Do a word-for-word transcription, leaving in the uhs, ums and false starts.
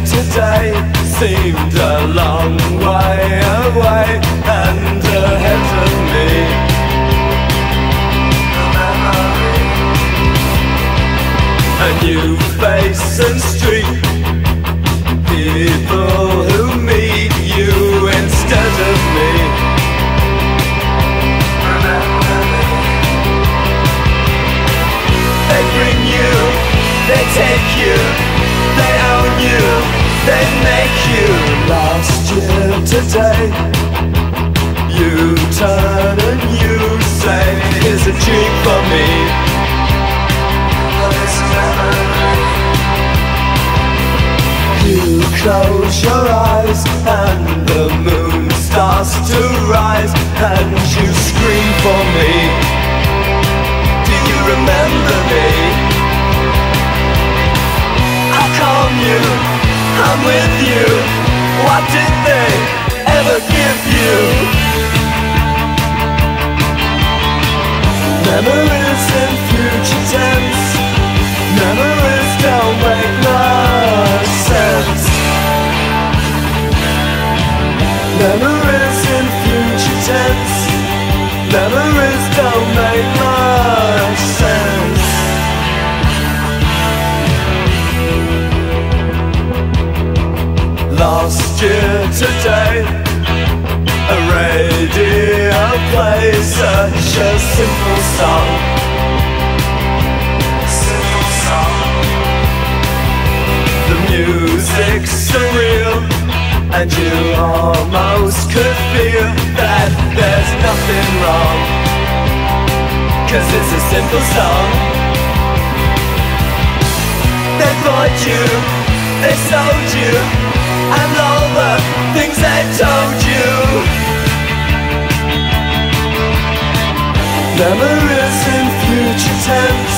Today seemed a long way away, and ahead of me a new face and street, people who meet you instead of me. They bring you, they take you, they own you, they make you. Last year today, you turn and you say, "Is it cheap for me?" You close your eyes and the moon starts to rise, and you scream for me. Do you remember me? You, I'm with you. What did they ever give you? Memories in future tense, memories don't make much sense. Memories in future tense, memories don't make much sense. Last year today, a radio plays such a simple song, simple song. The music's surreal, and you almost could feel that there's nothing wrong, 'cause it's a simple song. They bought you, they sold you, and all the things I told you. Memories in future tense,